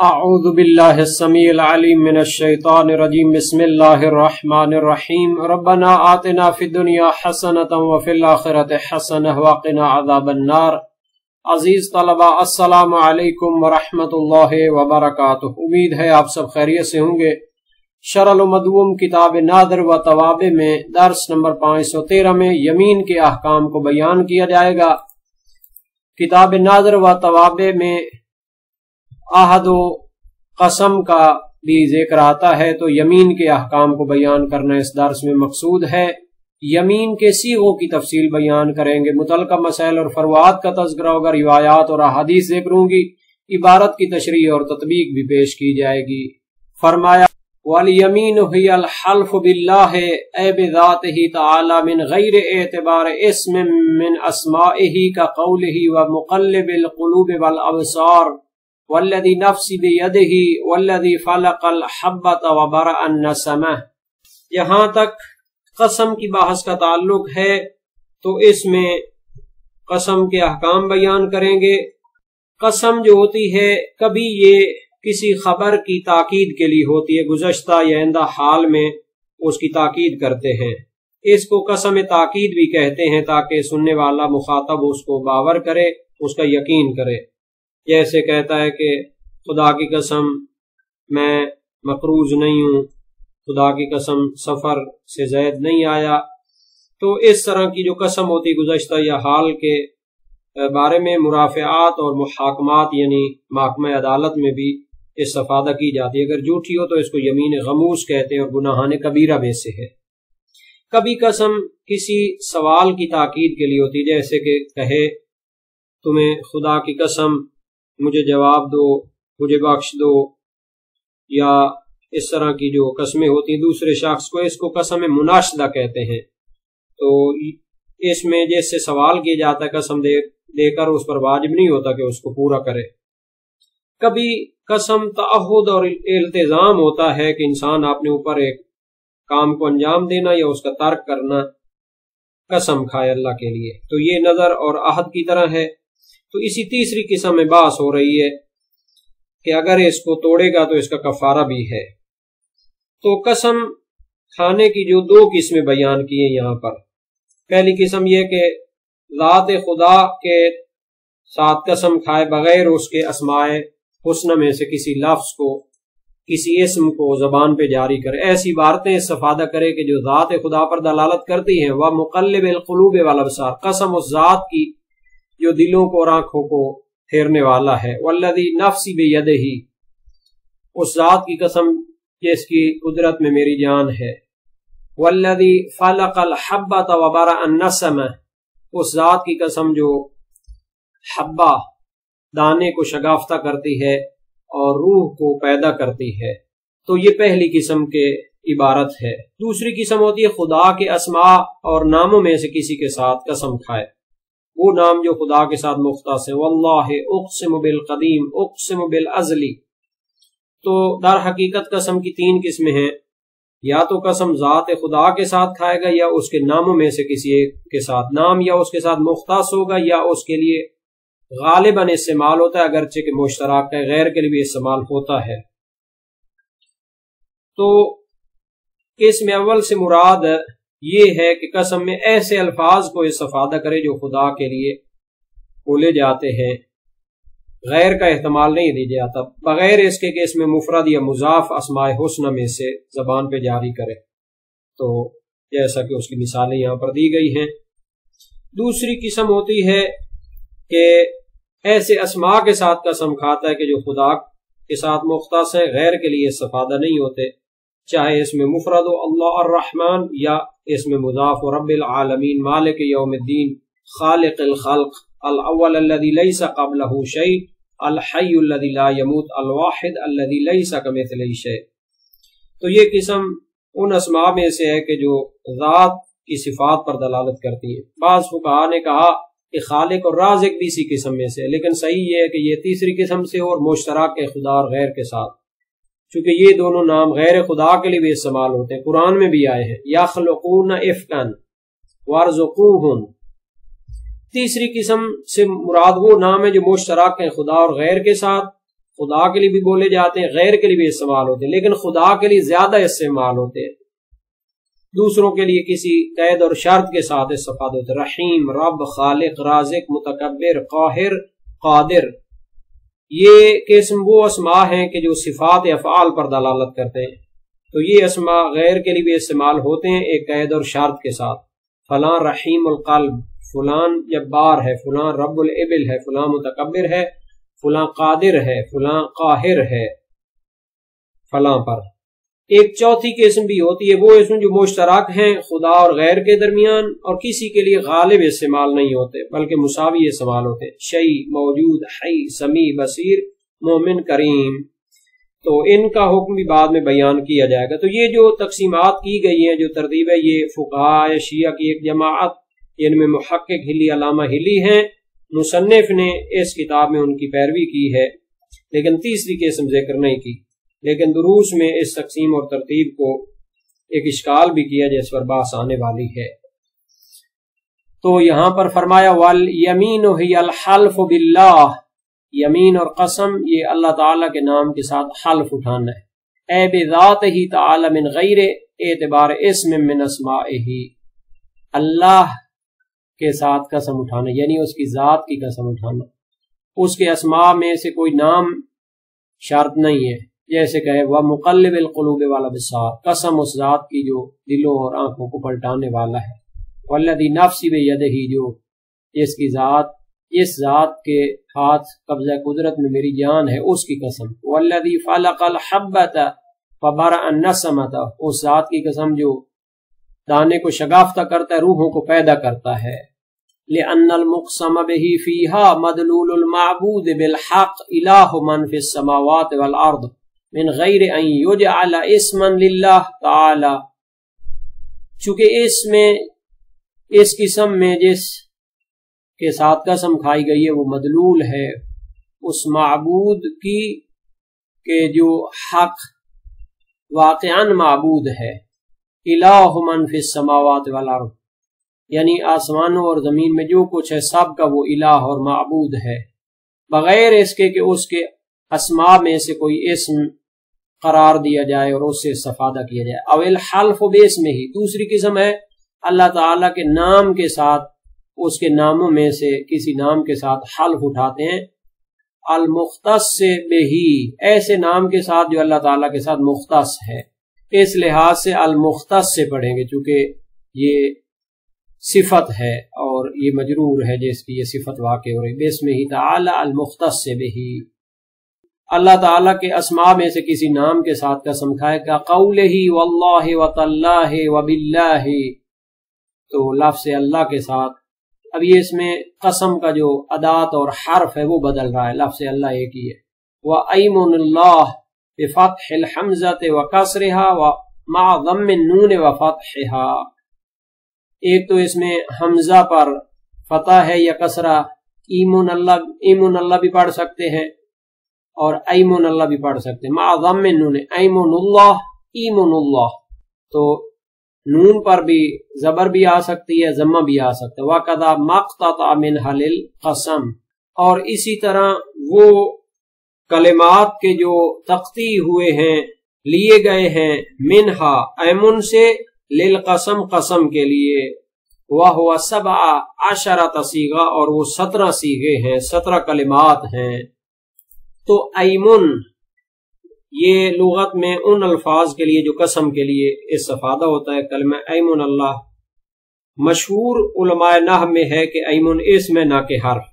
اعوذ باللہ السمیع العلیم من الشیطان الرجیم بسم اللہ الرحمن الرحیم ربنا آتنا فی الدنیا حسنة وفی الآخرة حسنة وقنا عذاب النار. عزیز طلبہ السلام علیکم ورحمۃ اللہ وبرکاتہ. امید ہے آپ سب خیریت سے ہوں گے. شرح لمعۃ کتاب نادر و توابع میں درس نمبر 513 میں یمین کے احکام کو بیان کیا جائے گا. کتاب نادر و توابع میں عہد و قسم کا بھی ذکر آتا ہے تو یمین کے احکام کو بیان کرنا اس درس میں مقصود ہے. یمین کے صیغوں کی تفصیل بیان کریں گے. متعلقہ مسائل اور فروعات کا تذکرہ ہوگا. روایات اور احادیث ذکر ہوں گی. عبارت کی تشریح اور تطبیق بھی پیش کی جائے گی. فرمایا وَالْيَمِينُ هِيَ الْحَلْفُ بِاللَّهِ اَي بِذَاتِهِ تَعَالَى مِنْ غَيْرِ اعتبار اسم مِنْ اسمائه كَقَوْلِهِ وَمُقَلِّبِ الْقُلُوبِ وَالْأَبْصَارِ وَالَّذِي نَفْسِ بِيَدِهِ وَالَّذِي فَلَقَ الْحَبَّةَ وَبَرَأَ النَّسَمَةَ. یہاں تک قسم کی بحث کا تعلق ہے تو اس میں قسم کے احکام بیان کریں گے. قسم جو ہوتی ہے کبھی یہ کسی خبر کی تاکید کے لیے ہوتی ہے، گزشتہ یا آئندہ حال میں اس کی تاکید کرتے ہیں، اس کو قسم تاکید بھی کہتے ہیں تاکہ سننے والا مخاطب اس کو باور کرے، اس کا یقین کرے. جیسے کہتا ہے کہ خدا کی قسم میں مقروض نہیں ہوں، خدا کی قسم سفر سے زید نہیں آیا. تو اس طرح کی جو قسم ہوتی گزشتہ یا حال کے بارے میں مرافعات اور محاکمات یعنی محکمہ عدالت میں بھی استفادہ کی جاتی ہے. اگر جھوٹی ہو تو اس کو یمین غموس کہتے ہیں اور گناہان کبیرہ میں سے ہے. کبھی قسم کسی سوال کی تاکید کے لیے ہوتی، جیسے کہ کہے تمہیں خدا کی قسم مجھے جواب دو، مجھے بخش دو، یا اس طرح کی جو قسمیں ہوتی ہیں دوسرے شخص کو، اس کو قسم مناشدہ کہتے ہیں. تو اس میں جس سے سوال کیا جاتا ہے قسم دے کر اس پر واجب نہیں ہوتا کہ اس کو پورا کرے. کبھی قسم تعہد اور التزام ہوتا ہے کہ انسان اپنے اوپر ایک کام کو انجام دینا یا اس کا ترک کرنا قسم کھائے اللہ کے لیے. تو یہ نظر اور عہد کی طرح ہے. تو اسی تیسری قسم میں بحث ہو رہی ہے کہ اگر اس کو توڑے گا تو اس کا کفارہ بھی ہے. تو قسم کھانے کی جو دو قسمیں بیان کی ہیں یہاں پر. پہلی قسم یہ کہ ذات خدا کے ساتھ قسم کھائے بغیر اس کے اسمائے حسنہ میں سے کسی لفظ کو، کسی اسم کو زبان پہ جاری کرے، ایسی عبارتیں استفادہ کرے کہ جو ذات خدا پر دلالت کرتی ہیں. وَمُقَلِّبِ الْقُلُوبِ وَالْأَبْصَارِ، قسم اس ذات کی جو دلوں کو اور آنکھوں کو پھیرنے والا ہے. وَالَّذِي نَفْسِ بِيَدِهِ، اس ذات کی قسم جس کی قدرت میں میری جان ہے. وَالَّذِي فَلَقَ الْحَبَّةَ وَبَرَأَ النَّسَمَةَ، اس ذات کی قسم جو حبہ دانے کو شگافتہ کرتی ہے اور روح کو پیدا کرتی ہے. تو یہ پہلی قسم کے عبارت ہے. دوسری قسم ہوتی ہے خدا کے اسماء اور ناموں میں سے کسی کے ساتھ قسم کھائے، وہ نام جو خدا کے ساتھ مختص ہے. وَاللَّهِ اُقْسِمُ بِالْقَدِيمِ اُقْسِمُ بِالْأَزْلِ. تو در حقیقت قسم کی تین قسمیں ہیں، یا تو قسم ذات خدا کے ساتھ کھائے گا، یا اس کے ناموں میں سے کسی ایک کے ساتھ، نام یا اس کے ساتھ مختص ہوگا یا اس کے لیے غالباً استعمال ہوتا ہے، اگرچہ کہ مشترک ہے، غیر کے لیے بھی استعمال ہوتا ہے. تو اس میں اول سے مراد یہ ہے کہ قسم میں ایسے الفاظ کو استفادہ کرے جو خدا کے لیے بولے جاتے ہیں، غیر کا احتمال نہیں دی جاتا، بغیر اس کے کہ اس میں مفرد یا مضاف اسماء حسنہ میں سے زبان پہ جاری کرے. تو جیسا کہ اس کی مثالیں یہاں پر دی گئی ہیں. دوسری قسم ہوتی ہے کہ ایسے اسماء کے ساتھ قسم کھاتا ہے کہ جو خدا کے ساتھ مختص ہیں، غیر کے لیے استفادہ نہیں ہوتے، چاہے اس میں مفرد ہو اللہ الرحمن، یا اس میں مضاف ہو رب العالمین، مالک یوم الدین، خالق الخلق، الاول الذي ليس قبله شيء، الحي الذي لا يموت، الواحد الذي ليس كمثله شيء. تو یہ قسم ان اسماء میں سے ہے کہ جو ذات کی صفات پر دلالت کرتی ہے. بعض فقہاء نے کہا کہ خالق اور رازق بھی اسی قسم میں سے ہے، لیکن صحیح یہ ہے کہ یہ تیسری قسم سے اور مشترک ہے خدا اور غیر کے ساتھ، چونکہ یہ دونوں نام غیر خدا کے لیے بھی استعمال ہوتے ہیں، قرآن میں بھی آئے ہیں. یخلقون افکا وارزقوہم. تیسری قسم سے مراد وہ نام ہے جو مشترک ہیں خدا اور غیر کے ساتھ، खुदा के लिए भी बोले जाते हैं, गैर के लिए भी इस्तेमाल होते हैं, लेकिन खुदा के लिए ज्यादा इस्तेमाल होते हैं। दूसरों के लिए किसी कैद और शर्त के साथ इस्तेमाल होते हैं। रहीम, रब, खालिक, राज़िक, मुतकब्बिर, काहिर, कादिर, ये किस्म वो अस्मा हैं कि जो सिफात अफ़आल पर दलालत करते हैं। तो ये अस्मा गैर के लिए भी इस्तेमाल होते हैं एक कैद और शर्त के साथ। फलां रहीमुल क़ल्ब, फलां जब्बार है, फलां रब्बुल इबिल है, फलां मुतकब्बिर है, फलां कादिर है, फलां काहिर है, फलां पर। एक चौथी किस्म भी होती है वो इसमें जो मुश्तरक हैं खुदा और गैर के दरमियान और किसी के लिए गालिब इस्तेमाल नहीं होते बल्कि मुसावी इस्तेमाल होते। शई, मौजूद, हई, समी, बसीर, मोमिन, करीम। तो इनका हुक्म भी बाद में बयान किया जाएगा। तो ये जो तकसीमात की गई हैं, जो तरतीब है, ये फुक़हा शिया की एक जमात, इनमें मुहक्किक़ हिली, अल्लामा हिली हैं। मुसन्निफ ने इस किताब में उनकी पैरवी की है लेकिन तीसरी किस्म जिक्र नहीं की। लेकिन दुरूस में इस तकसीम और तरतीब को एक इश्काल भी किया जिस पर बात आने वाली है। तो यहाँ पर फरमाया वल यमीन ही अल हल्फ बिल्लाह, यमीन और कसम ये अल्लाह ताला के नाम के साथ हल्फ उठाना है। ऐ बिज़ात ही ताला मिन गैर एतबार इसम मिन अस्माइही, अल्लाह के साथ कसम उठाना यानी उसकी जात की कसम उठाना। उसके अस्मा में से कोई नाम शर्त नहीं है, जैसे कहे वह मुक़ल्लिबिल क़ुलूब वाला बिसार, कसम उस जात की जो दिलों और आंखों को पलटाने वाला है। वल्लज़ी नफ़्सी बियदिही, जो जिसकी जात, इस जात के हाथ कब्ज़ा कुदरत में मेरी जान है, उसकी कसम। वल्लज़ी फ़लक़ल हब्बता फ़बरअन नसमता, उस जात की कसम जो दाने को शगाफ्ता करता है, रूहों को पैदा करता है। लिअन्नल मुक़सम बिही फ़ीहा मदलूलुल मअबूद बिल हक़ इलाहु मन फ़िस समावात वल अर्द मिन गैर अन युजअल इस्मन लिल्लाह तआला, चूंकि इस किस्म में जिस के साथ कसम खाई गई है वो मदलूल है, उस माबूद की के जो हक वाक़अन माबूद है। इलाहु मन फ़िस समावात वल अर्द यानी आसमानों और ज़मीन में जो कुछ है सब का वो इलाह और माबूद है, बगैर इसके कि उसके अस्मा में से कोई इस्म करार दिया जाए और उससे इस्तिफादा किया जाए। अवल हल्फ बेस्म ही, दूसरी किस्म है अल्लाह ताला के नाम के साथ, उसके नामों में से किसी नाम के साथ हल्फ उठाते हैं। अल मुख्तस बेही, ऐसे नाम के साथ जो अल्लाह ताला के साथ मुख्तस है। इस लिहाज से अल मुख्तस से पढ़ेंगे चूंकि ये सिफत है और ये मजरूर है जिसकी ये सिफत वाक़े हो रही। बेस्म ही ताला अल मुख्तस बेही, अल्लाह ताला के अस्मा में से किसी नाम के साथ कसम खाएगा। कौले ही वल्लाहि व तल्लाहि व बिल्लाहि, तो लफ्ज़ अल्लाह के साथ, अब ये इसमें कसम का जो अदात और हर्फ है वो बदल रहा है, लफ्ज़ अल्लाह एक ही है। व ऐमुनुल्लाह बिफ़त्हिल हमज़त व कसरिहा व मा ज़म्मिन नून व फ़त्हिहा, एक तो इसमें हमजा पर फतह है या कसरा। ईमुन अल्लाह भी पढ़ सकते हैं और ऐमन अल्लाह भी पढ़ सकते हैं। माज़म में नून, ऐमनुल्लाह, ईमनुल्लाह, तो नून पर भी जबर भी आ सकती है, जम्मा भी आ सकता है। वाकदा मक़्तता मिन हलिल कसम, और इसी तरह वो कलिमात के जो तख्ती हुए हैं, लिए गए हैं, मिनहा ऐमन से, लिल कसम कसम के लिए, वह हुआ सबा अशरत सीगा, और वो 17 सीगे हैं, 17 कलिमात हैं। तो ऐमुन ये लुगत में उन अल्फाज के लिए जो कसम के लिए इस्तिफादा होता है। कलमा ऐमुन अल्लाह मशहूर उलमाए नाह में है कि ऐमुन इसम ना के हर्फ,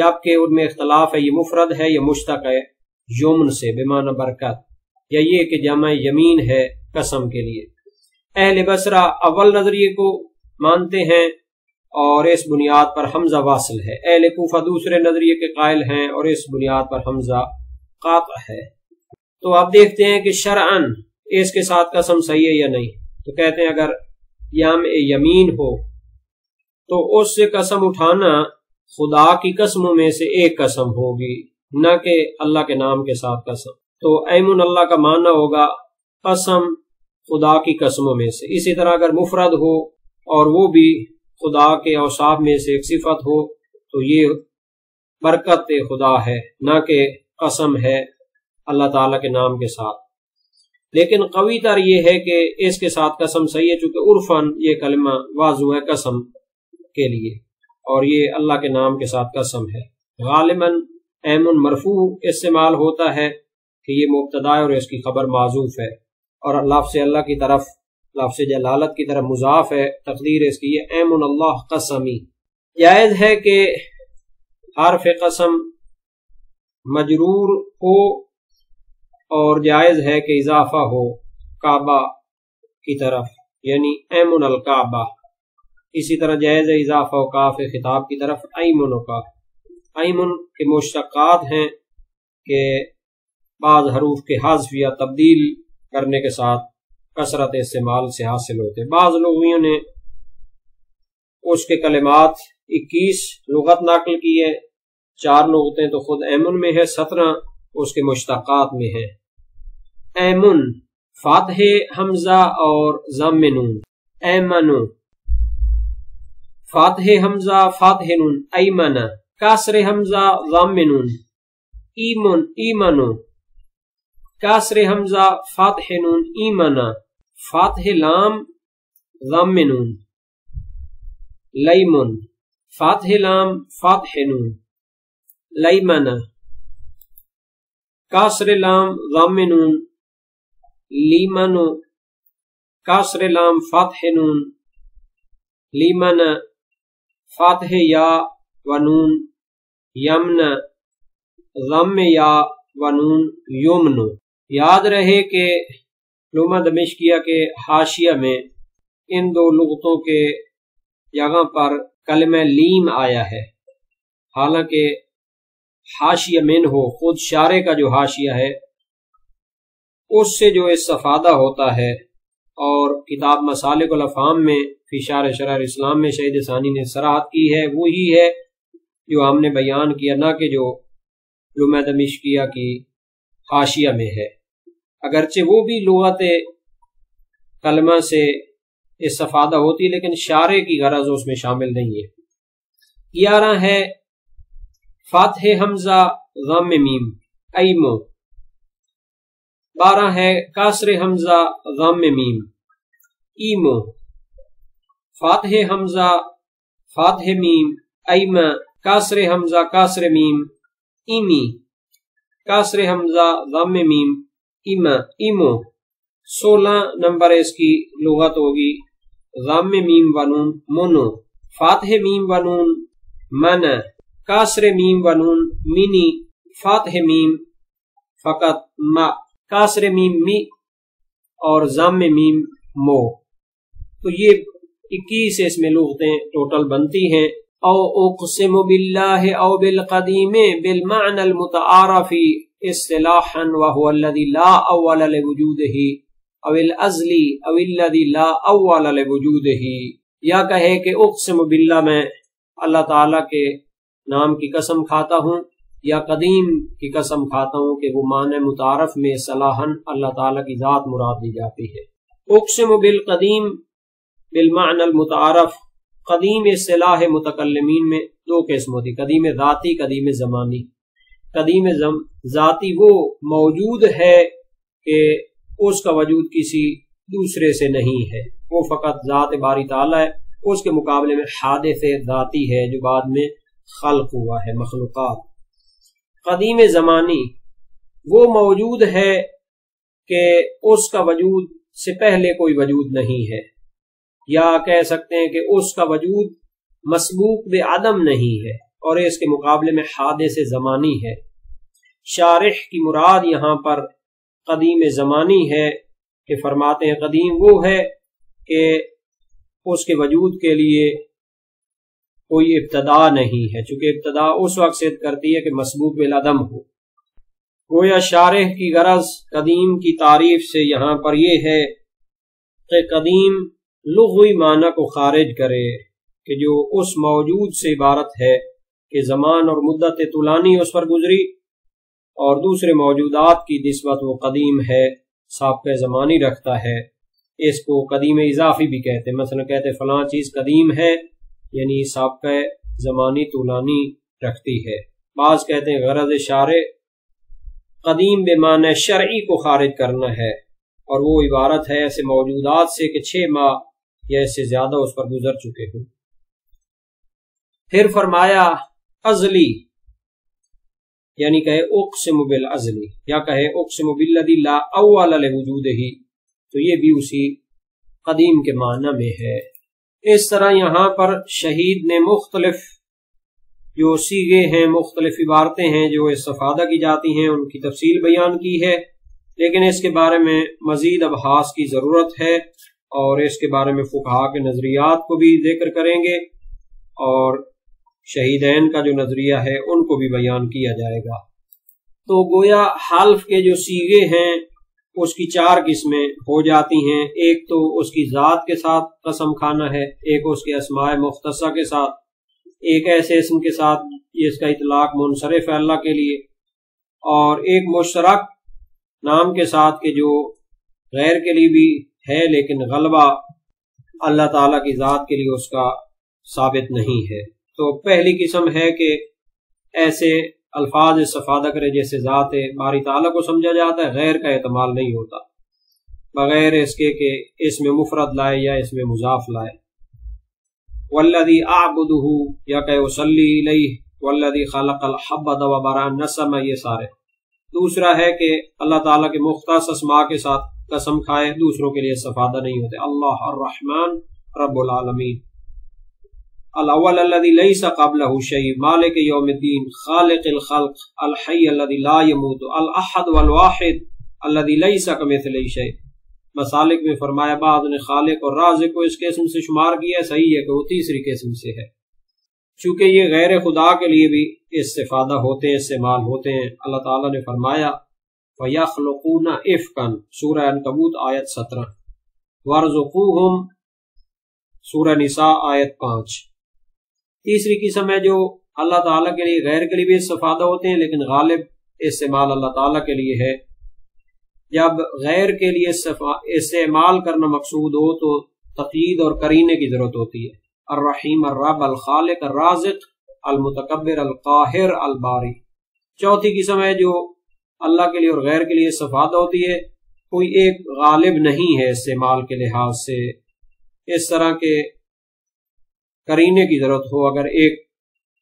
जबकि उनमें इख्तलाफ है, ये मुफरद है या मुश्तक है यमुन से बेमाना बरकत, या ये कि जमा यमीन है कसम के लिए। अहल बसरा अव्वल नजरिए को मानते हैं और इस बुनियाद पर हमजा वासिल है। अहले कूफा दूसरे नजरिए के कायल हैं और इस बुनियाद पर हमजा काता है। तो आप देखते हैं कि शरअन इसके साथ कसम सही है या नहीं। तो कहते हैं अगर याम यमीन हो तो उससे कसम उठाना खुदा की कसमों में से एक कसम होगी, न कि अल्लाह के नाम के साथ कसम। तो ऐमुन अल्लाह का मानना होगा कसम खुदा की कसमों में से। इसी तरह अगर मुफरद हो और वो भी खुदा के औसाफ में से एक सिफत हो तो ये बरकत खुदा है, ना कि قسم ہے اللہ تعالیٰ کے نام کے ساتھ, لیکن قوی تر یہ ہے کہ اس کے ساتھ قسم صحیح ہے چونکہ عرفاً یہ کلمہ واضح ہے قسم کے لیے, اور یہ اللہ کے نام کے ساتھ قسم ہے. غالباً ایمن مرفوع استعمال ہوتا ہے کہ یہ مبتدا اور اس کی خبر معذوف ہے, اور لفظ اللہ کی طرف لفظ جلالت کی طرف مضاف ہے, تقدیر اس کی یہ ایمن اللہ قسمی. جائز ہے کہ حرف قسم مجرور ہو اور جائز ہے کہ اضافہ ہو کعبہ کی طرف, یعنی ایمن الکعبہ. اسی طرح جائز ہے اضافہ و کاف خطاب کی طرف ایمن و کاف. ایمن کے مشتقات ہیں کہ بعض حروف کے حذف یا تبدیل کرنے کے ساتھ کثرت استعمال سے حاصل ہوتے. بعض لغویوں نے اس کے کلمات 21 لغت نقل کی ہے, 4 نغتیں تو خود ایمن میں ہے, 17 اس کے مشتقات میں ہے. ایمن فتح حمزہ اور ضم نون ایمن, فتح حمزہ فتح نون ایمن, کسر حمزہ ضم نون ایمن ایمن, کسر حمزہ فتح نون ایمن, فتح لام ضم نون لیمن, فتح لام فتح نون لیمن, کسر لام ضم نون لیمن, کسر لام فتح نون لیمن, فتح یا ونون یمن, ضم یا ونون یمن. یاد رہے کہ علامہ دمشقیہ کے حاشیہ میں ان دو لغتوں کے جگہ پر کلمہ لیم آیا ہے, حالانکہ حاشیہ من ہو خود شارح کا جو حاشیہ ہے اس سے جو استفادہ ہوتا ہے, اور کتاب مصالح الافہام میں فی شرح شرح اسلام میں شہید ثانی نے صراحت کی ہے, وہی ہے جو ہم نے بیان کیا, نہ کہ جو علامہ دمشقیہ کی حاشیہ میں ہے. اگرچہ وہ بھی لغت کلمہ سے استفادہ ہوتی ہے لیکن شارح کی غرض اس میں شامل نہیں ہے. 11 ہے فتح حمزہ ضم میم ایمو, 12 ہے کسر حمزہ ضم میم ایمو, فتح حمزہ فتح میم ایمہ, کسر حمزہ کسر میم ایمی, کسر حمزہ ضم میم ایمہ ایمو. 16 نمبر اس کی لغت ہوگی ضم میم ونون منو, فتح میم ونون من, کسر میم ونون منی, فتح میم فقط ما, کسر میم می اور ضم میم مو. تو یہ 21 اس میں لغتیں ٹوٹل بنتی ہیں. او اقسم باللہ او بالقدیم بالمعنى المتعارف اصطلاحا وهو الذي لا اول لوجوده او الازلی او الذي لا اول لوجوده. یا کہے کہ اقسم باللہ میں اللہ تعالیٰ کے نام کی قسم کھاتا ہوں, یا قدیم کی قسم کھاتا ہوں کہ وہ معنی متعارف میں اصطلاحا اللہ تعالیٰ کی ذات مراد دی جاتی ہے. اقسم بالقدیم بالمعنى المتعارف, قدیم اصطلاح متکلمین میں 2 قسم ہوتی, قدیم ذاتی قدیم زمانی. قدیم ذاتی وہ موجود ہے کہ اس کا وجود کسی دوسرے سے نہیں ہے, وہ فقط ذات باری تعالی ہے, اس کے مقابلے میں حادث ذاتی ہے جو بعد میں خلق ہوا ہے مخلوقات. قدیم زمانی وہ موجود ہے کہ اس کا وجود سے پہلے کوئی وجود نہیں ہے, یا کہہ سکتے ہیں کہ اس کا وجود مسبوق بے عدم نہیں ہے اور اس کے مقابلے میں حادث زمانی ہے. شارح کی مراد یہاں پر قدیم زمانی ہے کہ فرماتے ہیں قدیم وہ ہے کہ اس کے وجود کے لیے کوئی ابتدا نہیں ہے, چونکہ ابتدا اس وقت صدق کرتی ہے کہ مسبوق بے عدم ہو. گویا شارح کی غرض قدیم کی تعریف سے یہاں پر یہ ہے کہ قدیم لغوی معنی کو خارج کرے کہ جو اس موجود سے عبارت ہے کہ زمان اور مدت طولانی اس پر گزری, اور دوسرے موجودات کی نسبت وہ قدیم ہے, سابقہ زمانی رکھتا ہے. اس کو قدیم اضافی بھی کہتے ہیں, مثلا کہتے فلاں چیز قدیم ہے یعنی سابقہ زمانی طولانی رکھتی ہے. بعض کہتے ہیں غرض شارح قدیم بے معنی شرعی کو خارج کرنا ہے، اور وہ عبارت ہے ایسے موجودات سے کہ 6 ماہ یا اس سے زیادہ اس پر گزر چکے ہوں۔ پھر فرمایا ازلی، یعنی کہے اقسم بالازلی یا کہے اقسم بالذی لا اول لوجودہ، تو یہ بھی اسی قدیم کے معنی میں ہے۔ اس طرح یہاں پر شہید نے مختلف جو سیغے ہیں، مختلف عبارتیں ہیں جو استفادہ کی جاتی ہیں، ان کی تفصیل بیان کی ہے، لیکن اس کے بارے میں مزید ابحاث کی ضرورت ہے، اور اس کے بارے میں فقہاء کے نظریات کو بھی ذکر کریں گے، اور شہیدین کا جو نظریہ ہے ان کو بھی بیان کیا جائے گا۔ تو گویا حلف کے جو سیغے ہیں اس کی 4 قسمیں ہو جاتی ہیں۔ ایک تو اس کی ذات کے ساتھ قسم کھانا ہے، ایک اس کے اسماء مختصہ کے ساتھ، ایک ایسے اسم کے ساتھ اس کا اطلاق منصرف ہے اللہ کے لیے، اور ایک مشترک نام کے ساتھ کہ جو غیر کے لیے بھی ہے لیکن غلبہ اللہ تعالیٰ کی ذات کے لیے اس کا ثابت نہیں ہے۔ تو پہلی قسم ہے کہ ایسے الفاظ استفادہ کرے جیسے ذات باری تعالیٰ کو سمجھا جاتا ہے، غیر کا اعتماد نہیں ہوتا، بغیر اس کے کہ اس میں مفرد لائے یا اس میں مضاف لائے۔ والذی اعبدہ یا کہ اصلی الیہ، والذی خلق الحبۃ وبرأ النسم، یہ سارے۔ دوسرا ہے کہ اللہ تعالیٰ کے مختص اسماء کے ساتھ قسم کھائے، دوسروں کے لیے استفادہ نہیں ہوتے، اللہ الرحمن رب العالمین، الاول الذي ليس قبله شيء، مالک یوم الدین، خالق الخلق، الحی الذي لا يموت، الاحد والواحد الذي ليس كمثله شيء۔ مسالک میں فرمایا بعض نے خالق اور رازق کو اس قسم سے شمار کیا، صحیح ہے کہ وہ تیسری قسم سے ہے، چونکہ یہ غیر خدا کے لیے بھی استفادہ ہوتے ہیں، استعمال ہوتے ہیں۔ اللہ تعالیٰ نے فرمایا وَيَخْلُقُونَ إِفْكًا، سورہ عنکبوت آیت 17، وَارْزُقُوهُمْ سورہ نساء آیت 5۔ تیسری قسم ہے جو اللہ تعالیٰ کے لیے غیر کے لیے بھی استفادہ ہوتے ہیں لیکن غالب استعمال اللہ تعالیٰ کے لیے ہے۔ جب غیر کے لیے استعمال کرنا مقصود ہو تو تقید اور کرینے کی ضرورت ہوتی ہے، الرحیم، الرب، الخالق، الرازق، المتکبر، القاہر، الباری۔ چوتھی قسم ہے جو اللہ کے لیے اور غیر کے لیے استفادہ ہوتی ہے، کوئی ایک غالب نہیں ہے استعمال کے لحاظ سے، اس طرح کے کرینے کی ضرورت ہو اگر ایک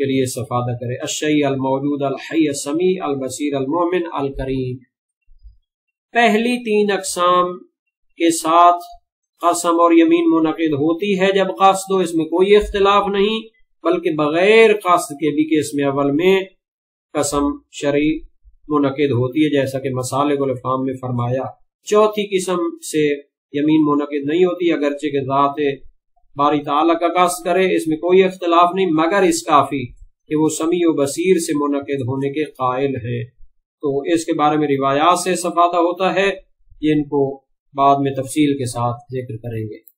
کے لیے استفادہ کرے، الشیء، الموجود، الحی، السمیع، البصیر، المؤمن، الکریم۔ پہلی 3 اقسام کے ساتھ قسم اور یمین منعقد ہوتی ہے جب قصد ہو، اس میں کوئی اختلاف نہیں، بلکہ بغیر قصد کے بھی کہ اس میں اول میں قسم شرعی منعقد ہوتی ہے، جیسا کہ مسالک الافہام میں فرمایا۔ چوتھی قسم سے یمین منعقد نہیں ہوتی اگرچہ کہ ذات باری تعالیٰ کا قصد کرے، اس میں کوئی اختلاف نہیں، مگر اس کافی کہ وہ سمیع و بصیر سے منعقد ہونے کے قائل ہیں۔ تو اس کے بارے میں روایات سے استفادہ ہوتا ہے، جن کو بعد میں تفصیل کے ساتھ ذکر کریں گے۔